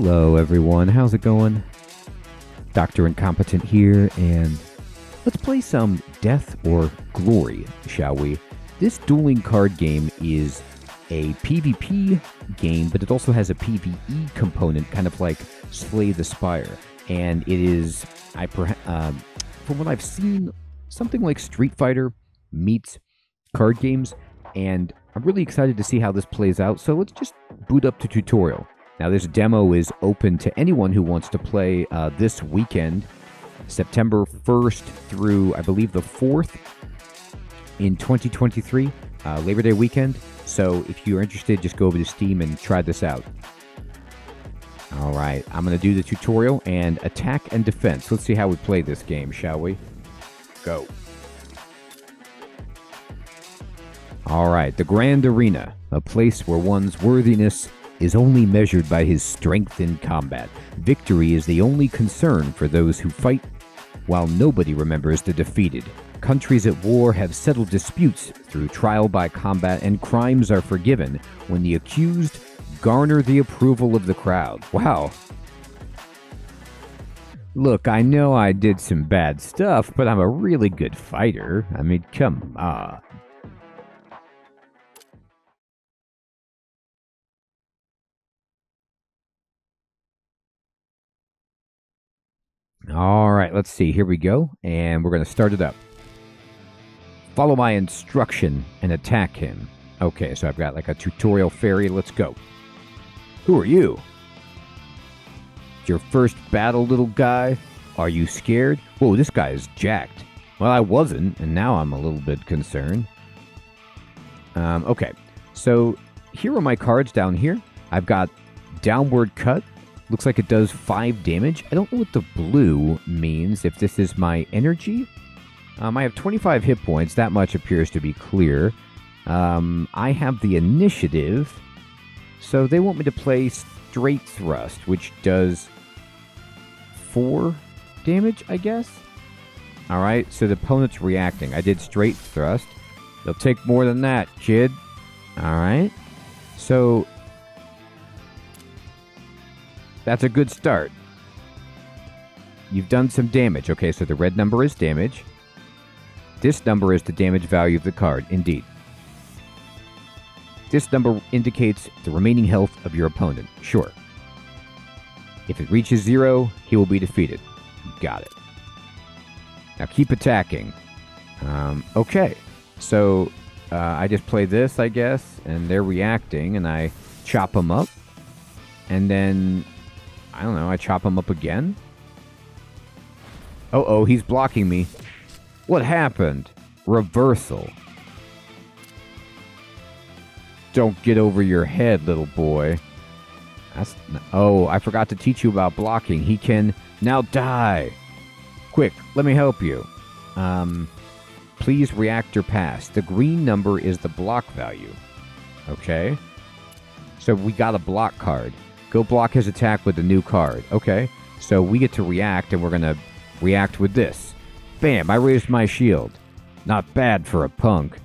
Hello everyone, how's it going? Dr. Incompetent here, and let's play some Death or Glory, shall we? This dueling card game is a PvP game, but it also has a PvE component, kind of like Slay the Spire. And it is, from what I've seen, something like Street Fighter meets card games, and I'm really excited to see how this plays out, so let's just boot up the tutorial. Now, this demo is open to anyone who wants to play this weekend, September 1st through, I believe, the 4th in 2023, Labor Day weekend. So if you're interested, just go over to Steam and try this out. All right, I'm going to do the tutorial and attack and defense. Let's see how we play this game, shall we? Go. All right, the Grand Arena, a place where one's worthiness is only measured by his strength in combat. Victory is the only concern for those who fight, while nobody remembers the defeated. Countries at war have settled disputes through trial by combat, and crimes are forgiven when the accused garner the approval of the crowd. Wow. Look, I know I did some bad stuff, but I'm a really good fighter. I mean, come on. All right, let's see. Here we go, and we're going to start it up. Follow my instruction and attack him. Okay, so I've got like a tutorial fairy. Let's go. Who are you? It's your first battle, little guy. Are you scared? Whoa, this guy is jacked. Well, I wasn't, and now I'm a little bit concerned. Okay, so here are my cards down here. I've got Downward Cut. Looks like it does 5 damage. I don't know what the blue means, if this is my energy. I have 25 hit points. That much appears to be clear. I have the initiative. So they want me to play Straight Thrust, which does 4 damage, I guess. All right, so the opponent's reacting. I did Straight Thrust. They'll take more than that, kid. All right. So that's a good start. You've done some damage. Okay, so the red number is damage. This number is the damage value of the card, indeed. This number indicates the remaining health of your opponent. Sure. If it reaches 0, he will be defeated. You got it. Now keep attacking. Okay, so I just play this, I guess, and they're reacting, and I chop them up. And then I don't know, I chop him up again? Uh-oh, he's blocking me. What happened? Reversal. Don't get over your head, little boy. That's... oh, I forgot to teach you about blocking. He can now die. Quick, let me help you. Please react or pass. The green number is the block value. Okay. So we got a block card. Go block his attack with a new card. Okay, so we get to react, and we're going to react with this. Bam, I raised my shield. Not bad for a punk.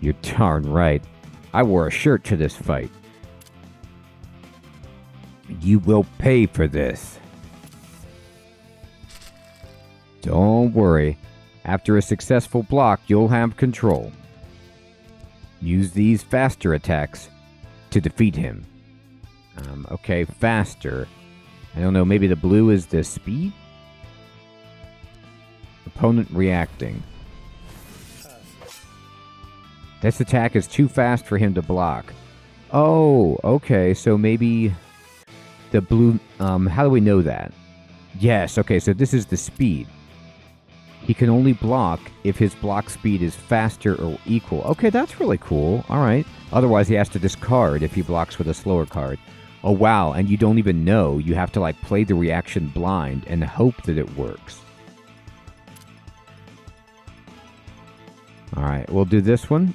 You're darn right. I wore a shirt to this fight. You will pay for this. Don't worry. After a successful block, you'll have control. Use these faster attacks to defeat him. Okay, faster. I don't know, maybe the blue is the speed? Opponent reacting. This attack is too fast for him to block. Oh, okay, so maybe the blue... how do we know that? Yes, okay, so this is the speed. He can only block if his block speed is faster or equal. Okay, that's really cool. All right. Otherwise, he has to discard if he blocks with a slower card. Oh, wow, and you don't even know. You have to, like, play the reaction blind and hope that it works. All right, we'll do this one.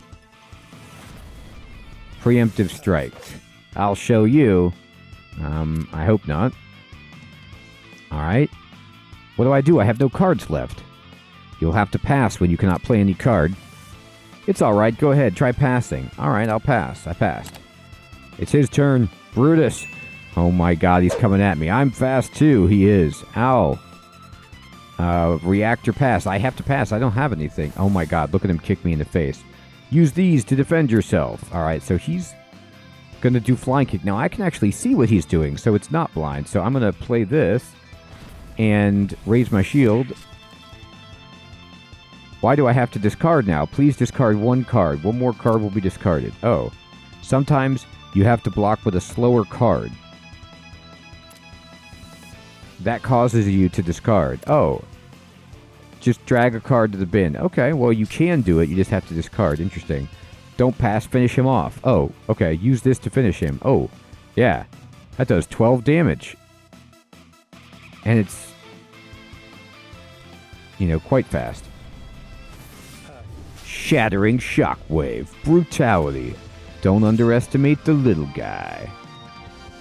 Preemptive strike. I'll show you. I hope not. All right. What do? I have no cards left. You'll have to pass when you cannot play any card. It's all right. Go ahead. Try passing. All right, I'll pass. I passed. It's his turn. Brutus. Oh my god, he's coming at me. I'm fast too. He is. Ow. Reactor pass. I have to pass. I don't have anything. Oh my god, look at him kick me in the face. Use these to defend yourself. Alright, so he's going to do flying kick. Now I can actually see what he's doing, so it's not blind. So I'm going to play this and raise my shield. Why do I have to discard now? Please discard one card. One more card will be discarded. Oh. Sometimes you have to block with a slower card. That causes you to discard. Oh. Just drag a card to the bin. Okay, well, you can do it. You just have to discard. Interesting. Don't pass. Finish him off. Oh, okay. Use this to finish him. Oh, yeah. That does 12 damage. And it's, you know, quite fast. Shattering shockwave. Brutality. Don't underestimate the little guy.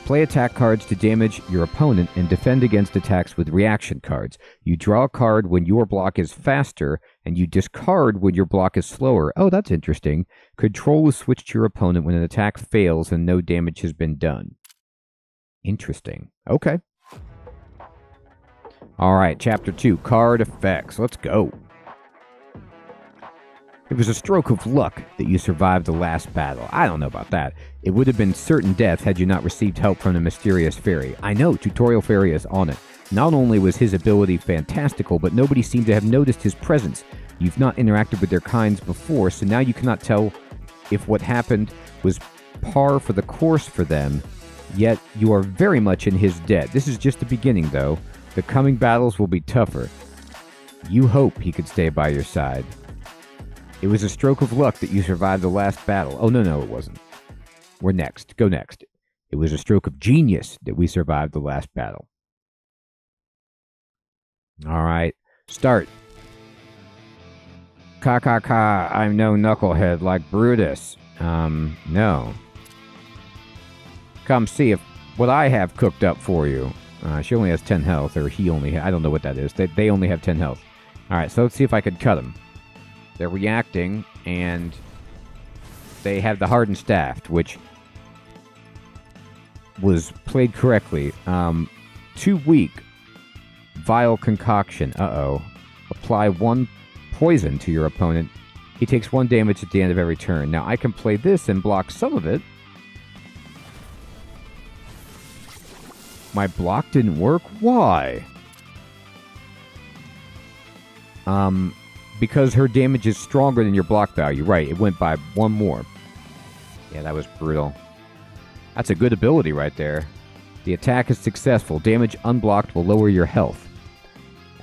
Play attack cards to damage your opponent and defend against attacks with reaction cards. You draw a card when your block is faster, and you discard when your block is slower. Oh, that's interesting. Control is switched to your opponent when an attack fails and no damage has been done. Interesting. Okay. Alright, Chapter 2, Card Effects. Let's go. It was a stroke of luck that you survived the last battle. I don't know about that. It would have been certain death had you not received help from the mysterious fairy. I know, Tutorial Fairy is on it. Not only was his ability fantastical, but nobody seemed to have noticed his presence. You've not interacted with their kinds before, so now you cannot tell if what happened was par for the course for them, yet you are very much in his debt. This is just the beginning, though. The coming battles will be tougher. You hope he could stay by your side. It was a stroke of luck that you survived the last battle. Oh, no, no, it wasn't. We're next. Go next. It was a stroke of genius that we survived the last battle. All right. Start. Ka-ka-ka, I'm no knucklehead like Brutus. No. Come see if what I have cooked up for you. She only has 10 health, or he only has, I don't know what that is. They only have 10 health. All right, so let's see if I could cut him. They're reacting, and they have the hardened staff, which was played correctly. Too weak. Vile concoction. Uh-oh. Apply one poison to your opponent. He takes one damage at the end of every turn. Now, I can play this and block some of it. My block didn't work? Why? Because her damage is stronger than your block value. Right, it went by one more. Yeah, that was brutal. That's a good ability right there. The attack is successful. Damage unblocked will lower your health,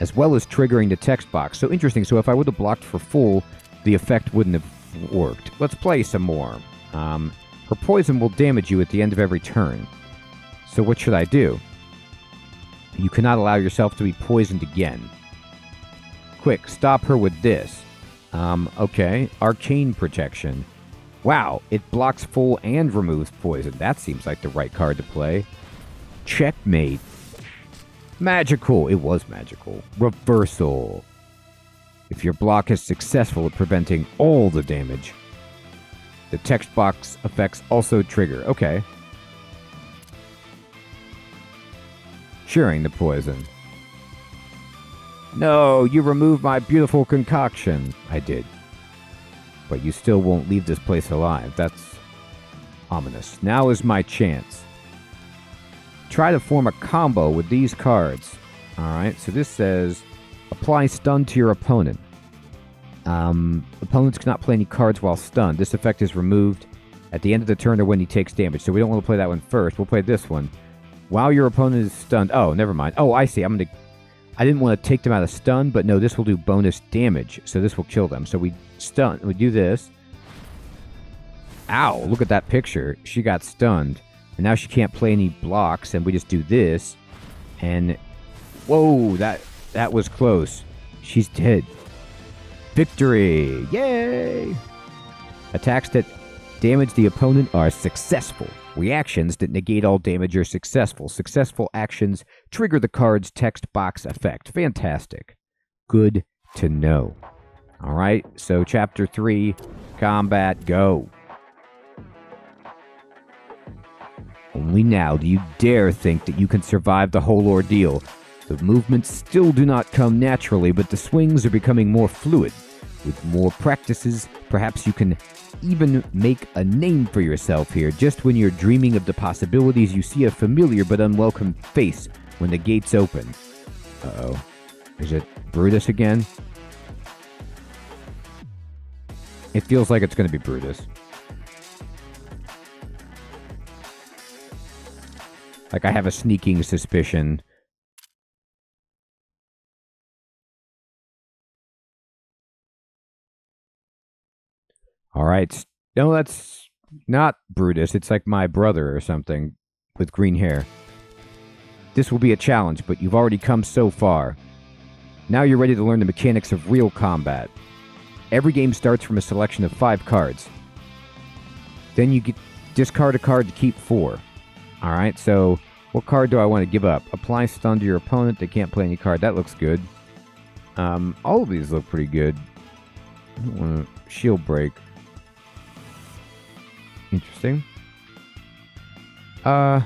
as well as triggering the text box. So interesting. So if I would have blocked for full, the effect wouldn't have worked. Let's play some more. Her poison will damage you at the end of every turn. So what should I do? You cannot allow yourself to be poisoned again. Quick, stop her with this. Okay, Arcane Protection. Wow, it blocks full and removes poison. That seems like the right card to play. Checkmate. Magical. It was magical. Reversal. If your block is successful at preventing all the damage, the text box effects also trigger. Okay. Curing the poison. No, you removed my beautiful concoction. I did. But you still won't leave this place alive. That's ominous. Now is my chance. Try to form a combo with these cards. Alright, so this says apply stun to your opponent. Opponents cannot play any cards while stunned. This effect is removed at the end of the turn or when he takes damage. So we don't want to play that one first. We'll play this one. While your opponent is stunned. Oh, never mind. Oh, I see. I didn't want to take them out of stun, but no, this will do bonus damage, so this will kill them. So we stun. We do this. Ow, look at that picture. She got stunned, and now she can't play any blocks, and we just do this, and whoa, that was close. She's dead. Victory! Yay! Attacks that damage the opponent are successful. Reactions that negate all damage are successful. Successful actions trigger the card's text box effect. Fantastic. Good to know. All right, so Chapter 3, Combat, go. Only now do you dare think that you can survive the whole ordeal. The movements still do not come naturally, but the swings are becoming more fluid. With more practices, perhaps you can even make a name for yourself here. Just when you're dreaming of the possibilities, you see a familiar but unwelcome face when the gates open. Uh-oh. Is it Brutus again? It feels like it's going to be Brutus. Like, I have a sneaking suspicion. All right. No, that's not Brutus. It's like my brother or something with green hair. This will be a challenge, but you've already come so far. Now you're ready to learn the mechanics of real combat. Every game starts from a selection of 5 cards. Then you discard a card to keep 4. All right, so what card do I want to give up? Apply stun to your opponent. They can't play any card. That looks good. All of these look pretty good. I don't want to shield break. Interesting. I'll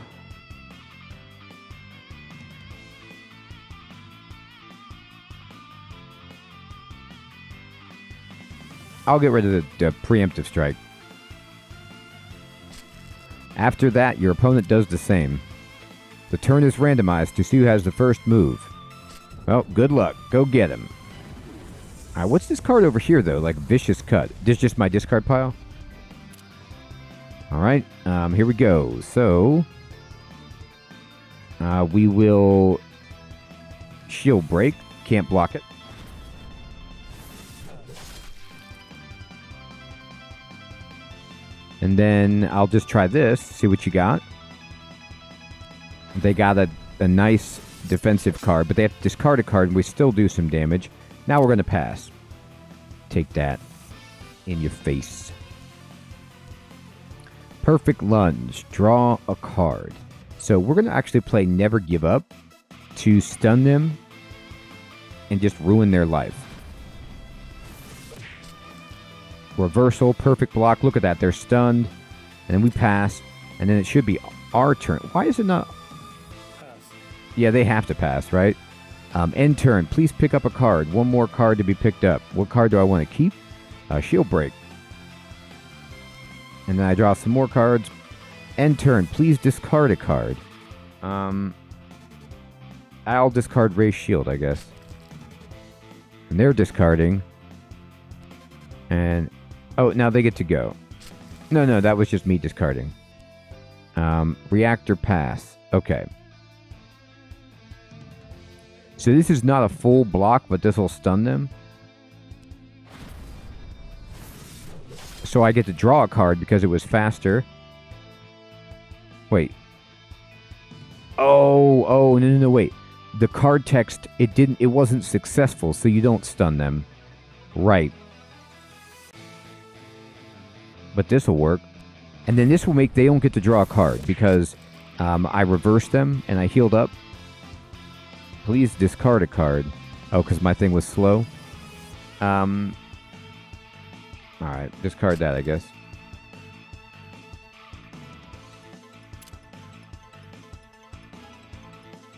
get rid of the preemptive strike. After that, your opponent does the same. The turn is randomized to see who has the first move. Well, good luck. Go get him. All right, what's this card over here, though? Like, Vicious Cut. This is just my discard pile? All right, here we go. So, we will shield break. Can't block it. And then I'll just try this, see what you got. They got a nice defensive card, but they have to discard a card, and we still do some damage. Now we're going to pass. Take that in your face. Perfect Lunge. Draw a card. So we're going to actually play Never Give Up to stun them and just ruin their life. Reversal, perfect block. Look at that. They're stunned. And then we pass. And then it should be our turn. Why is it not? Yeah, they have to pass, right? End turn. Please pick up a card. One more card to be picked up. What card do I want to keep? Shield break. And then I draw some more cards. End turn. Please discard a card. I'll discard Ray's shield, I guess. And they're discarding. And... oh, now they get to go. No, that was just me discarding. Reactor pass. Okay. So this is not a full block, but this will stun them. So I get to draw a card because it was faster. Wait. Oh, no, wait. The card text, it wasn't successful, so you don't stun them. Right. But this will work. And then this will make they don't get to draw a card because I reversed them and I healed up. Please discard a card. Oh, because my thing was slow. Alright, discard that, I guess.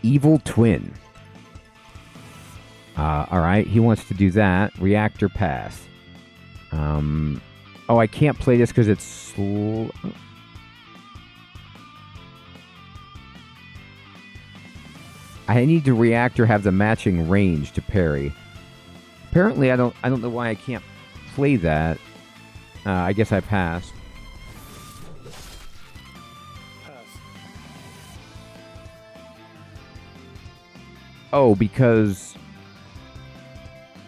Evil Twin. Alright, he wants to do that. Reactor pass. Oh, I can't play this because it's slow. I need to react or have the matching range to parry. Apparently, I don't know why I can't play that. I guess I passed. Oh, because...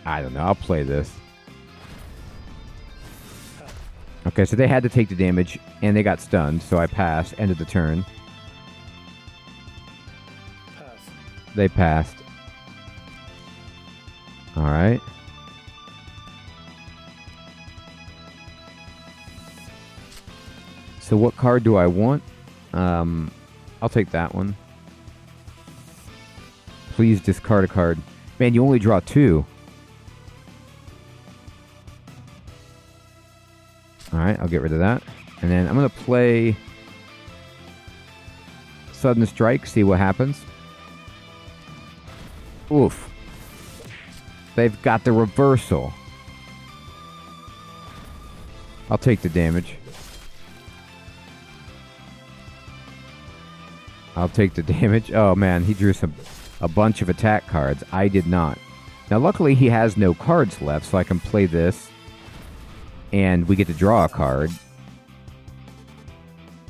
I don't know. I'll play this. Okay, so they had to take the damage, and they got stunned, so I passed. Ended the turn. They passed. Alright. So what card do I want? I'll take that one. Please discard a card. Man, you only draw 2. Alright, I'll get rid of that. And then I'm going to play... sudden strike, see what happens. Oof. They've got the reversal. I'll take the damage. I'll take the damage. Oh man, he drew a bunch of attack cards. I did not. Now luckily he has no cards left, so I can play this. And we get to draw a card.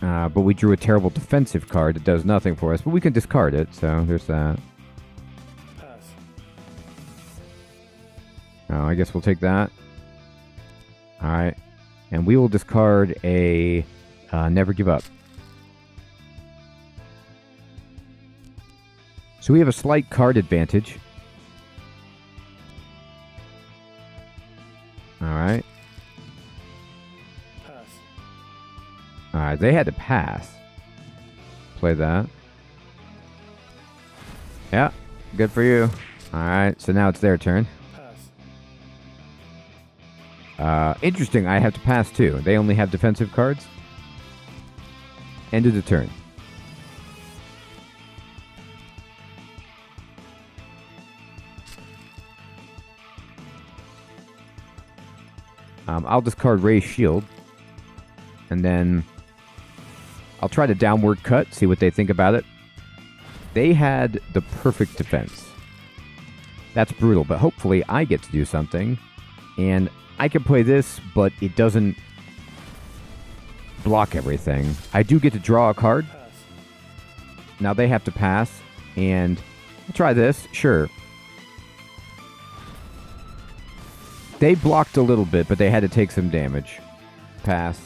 But we drew a terrible defensive card that does nothing for us. But we can discard it, so there's that. Oh, I guess we'll take that. Alright. And we will discard a Never Give Up. So we have a slight card advantage. Alright. Alright, they had to pass. Play that. Yeah, good for you. Alright, so now it's their turn. Interesting, I have to pass too. They only have defensive cards. End of the turn. I'll discard Ray's Shield. And then I'll try to downward cut, see what they think about it. They had the perfect defense. That's brutal, but hopefully I get to do something. And I can play this, but it doesn't block everything. I do get to draw a card. Now they have to pass, and I'll try this, sure. They blocked a little bit, but they had to take some damage. Pass.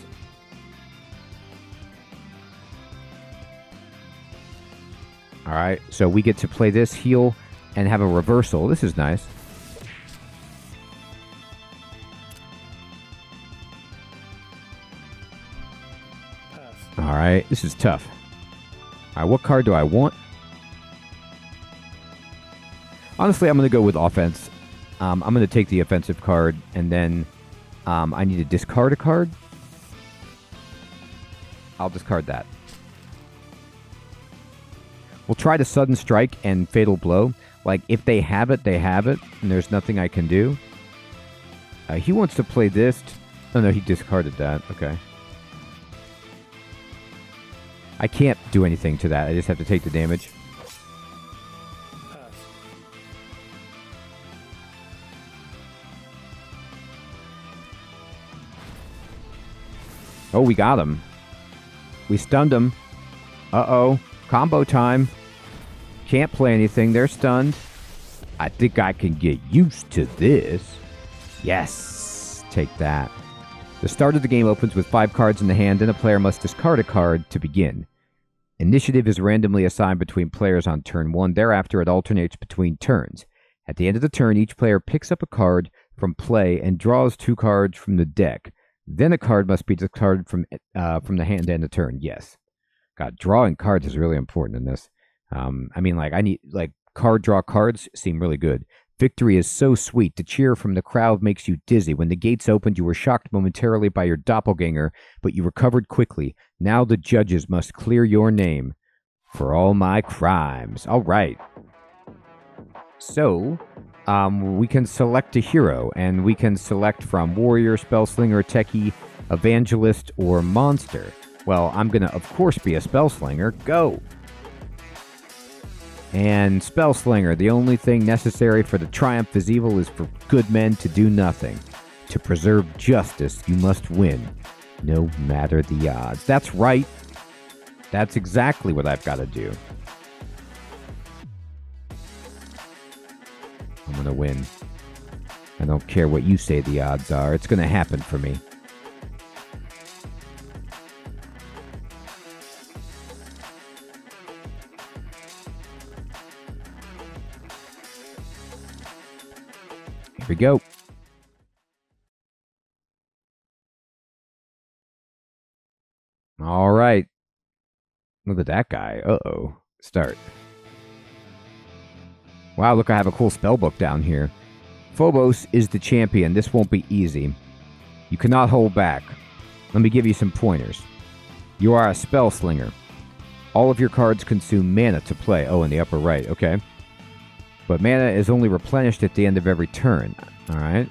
Alright, so we get to play this, heal, and have a reversal. This is nice. Alright, this is tough. Alright, what card do I want? Honestly, I'm going to go with offense. I'm going to take the offensive card, and then I need to discard a card. I'll discard that. We'll try to sudden strike and fatal blow. Like, if they have it, they have it, and there's nothing I can do. He wants to play this. Oh, no, he discarded that. Okay. I can't do anything to that. I just have to take the damage. Oh, we got him. We stunned him. Uh-oh. Combo time. Can't play anything. They're stunned. I think I can get used to this. Yes. Take that. The start of the game opens with 5 cards in the hand, and a player must discard a card to begin. Initiative is randomly assigned between players on turn 1. Thereafter, it alternates between turns. At the end of the turn, each player picks up a card from play and draws 2 cards from the deck. Then a card must be discarded from the hand to end of turn. Yes. God, drawing cards is really important in this. I mean, like, I need, like, card draw cards seem really good. Victory is so sweet. The cheer from the crowd makes you dizzy. When the gates opened, you were shocked momentarily by your doppelganger, but you recovered quickly. Now the judges must clear your name for all my crimes. All right. So, we can select a hero, and we can select from warrior, spellslinger, techie, evangelist, or monster. Well, I'm going to, of course, be a spellslinger. Go! And Spellslinger, the only thing necessary for the triumph is evil is for good men to do nothing. To preserve justice, you must win, no matter the odds. That's right. That's exactly what I've got to do. I'm going to win. I don't care what you say the odds are. It's going to happen for me. We go. All right. Look at that guy. Uh-oh. Start. Wow, look, I have a cool spellbook down here. Phobos is the champion. This won't be easy. You cannot hold back. Let me give you some pointers. You are a spell slinger. All of your cards consume mana to play. Oh, in the upper right. Okay. But mana is only replenished at the end of every turn. All right.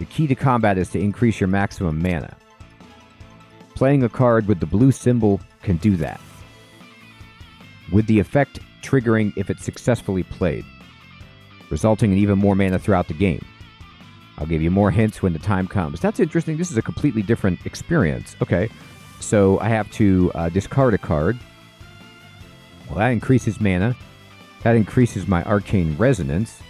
The key to combat is to increase your maximum mana. Playing a card with the blue symbol can do that, with the effect triggering if it's successfully played, resulting in even more mana throughout the game. I'll give you more hints when the time comes. That's interesting. This is a completely different experience. Okay, so I have to discard a card. Well, that increases mana. That increases my Arcane Resonance.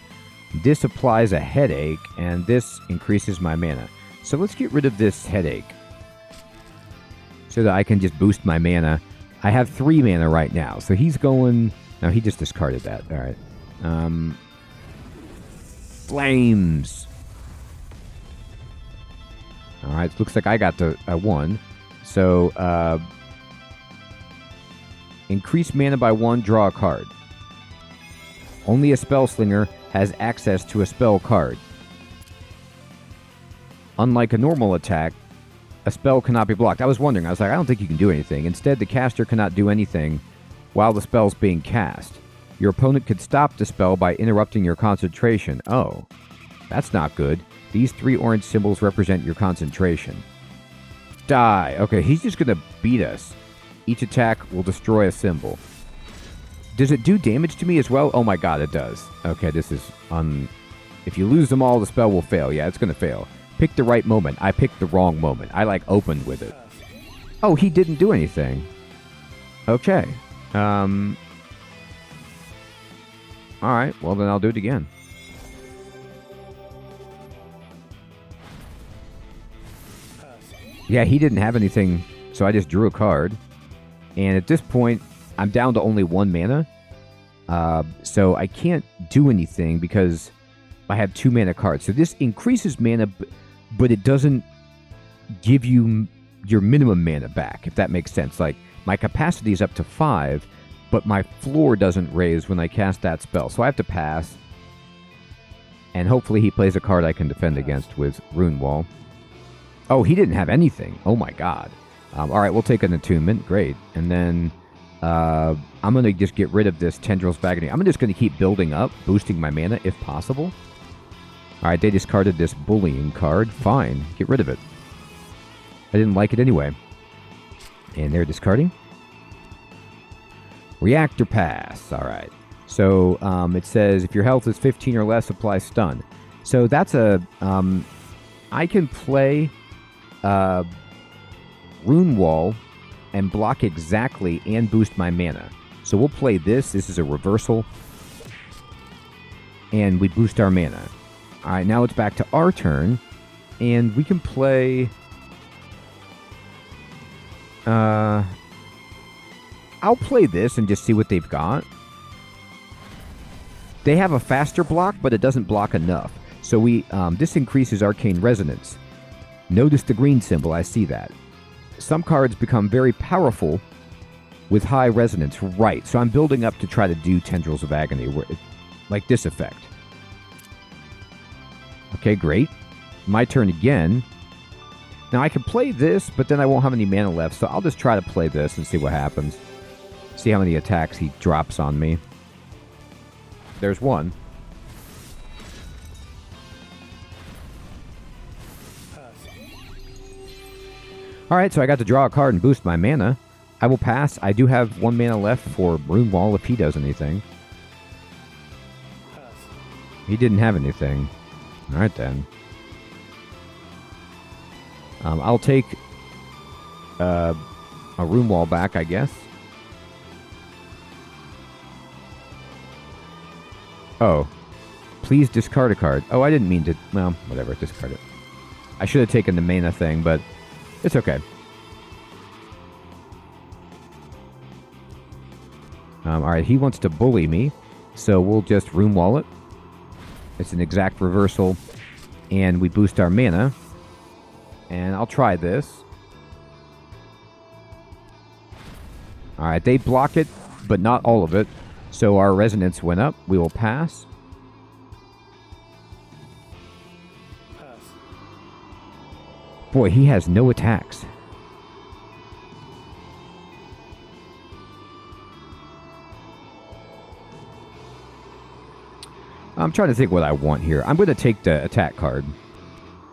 This applies a headache, and this increases my mana. So let's get rid of this headache so that I can just boost my mana. I have 3 mana right now, so he's going... No, he just discarded that. All right. Flames. All right, looks like I got the 1. So, increase mana by 1, draw a card. Only a Spellslinger has access to a spell card. Unlike a normal attack, a spell cannot be blocked. I was wondering. I was like, I don't think you can do anything. Instead, the caster cannot do anything while the spell's being cast. Your opponent could stop the spell by interrupting your concentration. Oh, that's not good. These 3 orange symbols represent your concentration. Die. Okay, he's just going to beat us. Each attack will destroy a symbol. Does it do damage to me as well? Oh my god, it does. Okay, this is if you lose them all, the spell will fail. Yeah, it's going to fail. Pick the right moment. I picked the wrong moment. I, like, opened with it. Oh, he didn't do anything. Okay. All right. Well, then I'll do it again. Yeah, he didn't have anything, so I just drew a card. And at this point, I'm down to only 1 mana. So I can't do anything because I have 2 mana cards. So this increases mana, but it doesn't give you your minimum mana back, if that makes sense. Like, my capacity is up to 5, but my floor doesn't raise when I cast that spell. So I have to pass, and hopefully he plays a card I can defend against with Rune Wall. Oh, he didn't have anything. Oh, my God. All right, we'll take an attunement. Great. And then I'm going to just get rid of this Tendrils of Agony. I'm just going to keep building up, boosting my mana if possible. All right, they discarded this Bullying card. Fine. Get rid of it. I didn't like it anyway. And they're discarding. Reactor Pass. All right. So it says if your health is 15 or less, apply stun. So that's a... I can play Rune Wall and block exactly and boost my mana. So we'll play this. This is a reversal. And we boost our mana. All right, now it's back to our turn. And we can play... I'll play this and just see what they've got. They have a faster block, but it doesn't block enough. So we this increases Arcane Resonance. Notice the green symbol. I see that. Some cards become very powerful with high resonance. Right. So I'm building up to try to do Tendrils of Agony, where it, like this effect. Okay, great. My turn again. Now I can play this, but then I won't have any mana left. So I'll just try to play this and see what happens. See how many attacks he drops on me. There's one. All right, so I got to draw a card and boost my mana. I will pass. I do have 1 mana left for Rune Wall if he does anything. He didn't have anything. All right, then. I'll take a Rune Wall back, I guess. Oh. Please discard a card. Oh, I didn't mean to... Well, whatever, discard it. I should have taken the mana thing, but... It's okay. All right, he wants to bully me, so we'll just Rune Wall it. It's an exact reversal, and we boost our mana. And I'll try this. All right, they block it, but not all of it. So our resonance went up. We will pass. Boy, he has no attacks. I'm trying to think what I want here. I'm going to take the attack card.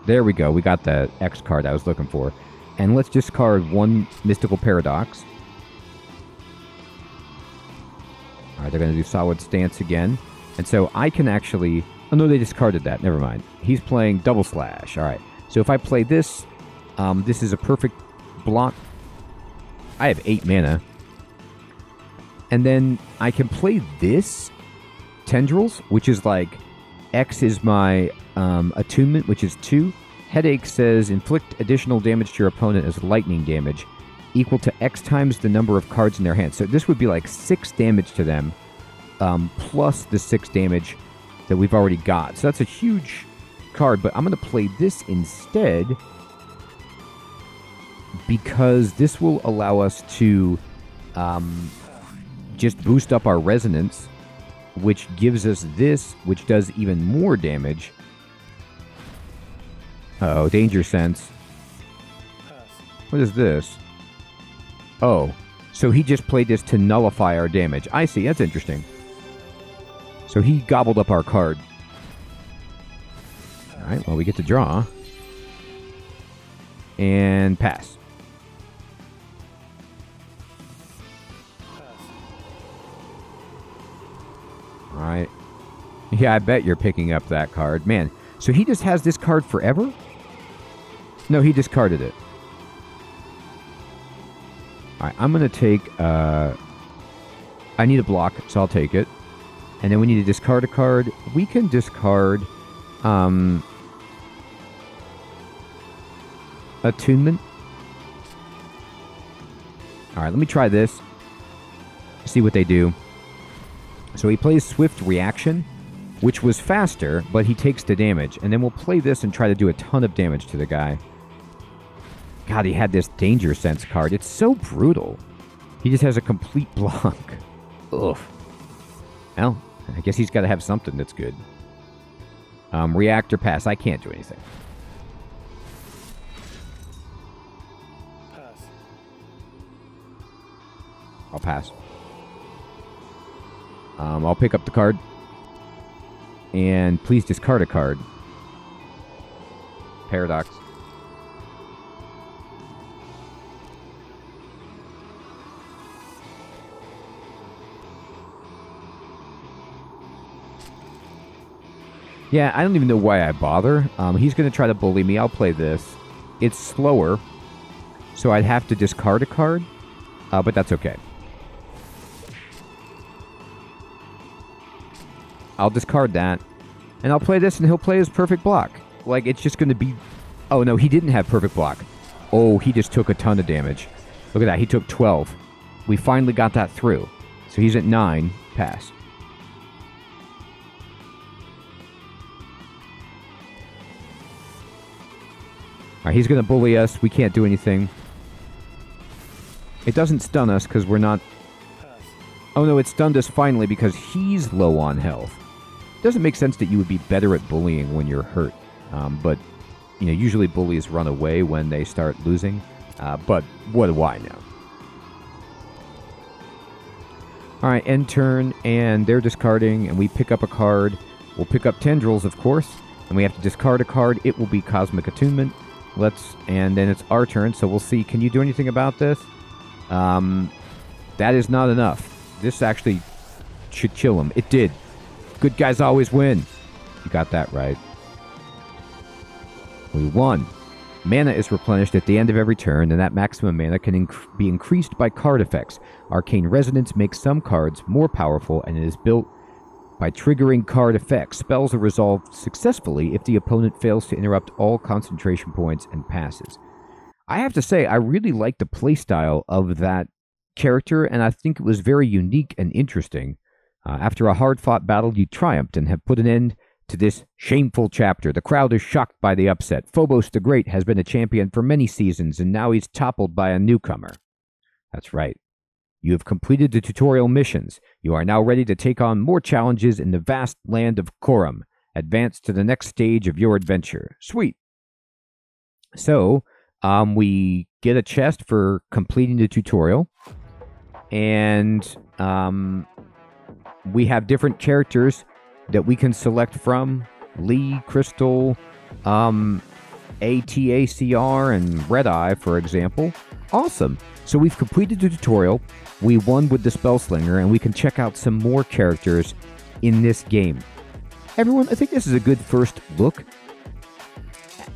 There we go. We got the X card I was looking for. And let's discard one Mystical Paradox. All right, they're going to do Solid Stance again. And so I can actually... Oh, no, they discarded that. Never mind. He's playing Double Slash. All right. So if I play this, this is a perfect block. I have 8 mana. And then I can play this, Tendrils, which is like... X is my attunement, which is 2. Headache says, inflict additional damage to your opponent as lightning damage, equal to X times the number of cards in their hand. So this would be like 6 damage to them, plus the 6 damage that we've already got. So that's a huge card, but I'm going to play this instead because this will allow us to just boost up our resonance, which gives us this, which does even more damage. Uh-oh, Danger Sense. What is this? Oh, so he just played this to nullify our damage. I see, that's interesting. So he gobbled up our card. Alright, well, we get to draw. And pass. Alright. Yeah, I bet you're picking up that card. Man, so he just has this card forever? No, he discarded it. Alright, I'm going to take... I need a block, so I'll take it. And then we need to discard a card. We can discard... attunement. Alright, let me try this. See what they do. So he plays Swift Reaction, which was faster, but he takes the damage. And then we'll play this and try to do a ton of damage to the guy. God, he had this Danger Sense card. It's so brutal. He just has a complete block. Ugh. Well, I guess he's got to have something that's good. Reactor pass. I can't do anything. Pass. I'll pass. I'll pick up the card. And please discard a card. Paradox. Yeah, I don't even know why I bother. He's going to try to bully me. I'll play this. It's slower, so I'd have to discard a card, but that's okay. I'll discard that, and I'll play this, and he'll play his perfect block. Like, it's just going to be... Oh, no, he didn't have perfect block. Oh, he just took a ton of damage. Look at that. He took 12. We finally got that through. So he's at 9. Pass. All right, he's going to bully us. We can't do anything. It doesn't stun us, because we're not... Oh, no, it stunned us finally, because he's low on health. Doesn't make sense that you would be better at bullying when you're hurt, but you know, usually bullies run away when they start losing. But what do I know? All right, end turn, and they're discarding, and we pick up a card. We'll pick up Tendrils, of course, and we have to discard a card. It will be Cosmic Attunement. And then it's our turn, so we'll see. Can you do anything about this? That is not enough. This actually should chill him. It did. Good guys always win. You got that right. We won. Mana is replenished at the end of every turn, and that maximum mana can be increased by card effects. Arcane Resonance makes some cards more powerful, and it is built by triggering card effects. Spells are resolved successfully if the opponent fails to interrupt all concentration points and passes. I have to say, I really like the playstyle of that character, and I think it was very unique and interesting. After a hard-fought battle, you triumphed and have put an end to this shameful chapter. The crowd is shocked by the upset. Phobos the Great has been a champion for many seasons, and now he's toppled by a newcomer. That's right. You have completed the tutorial missions. You are now ready to take on more challenges in the vast land of Corum. Advance to the next stage of your adventure. Sweet. So, we get a chest for completing the tutorial. And, we have different characters that we can select from. Lee, Crystal, ATACR, and Red Eye, for example. Awesome. So we've completed the tutorial. We won with the Spellslinger, and we can check out some more characters in this game. Everyone, I think this is a good first look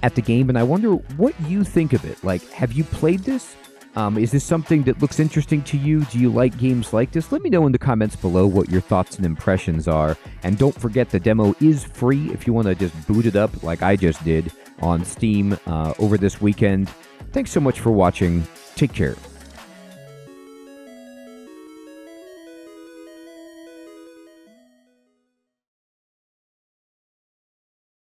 at the game, and I wonder what you think of it. Like, have you played this? Is this something that looks interesting to you? Do you like games like this? Let me know in the comments below what your thoughts and impressions are. And don't forget, the demo is free if you want to just boot it up like I just did on Steam over this weekend. Thanks so much for watching. Take care.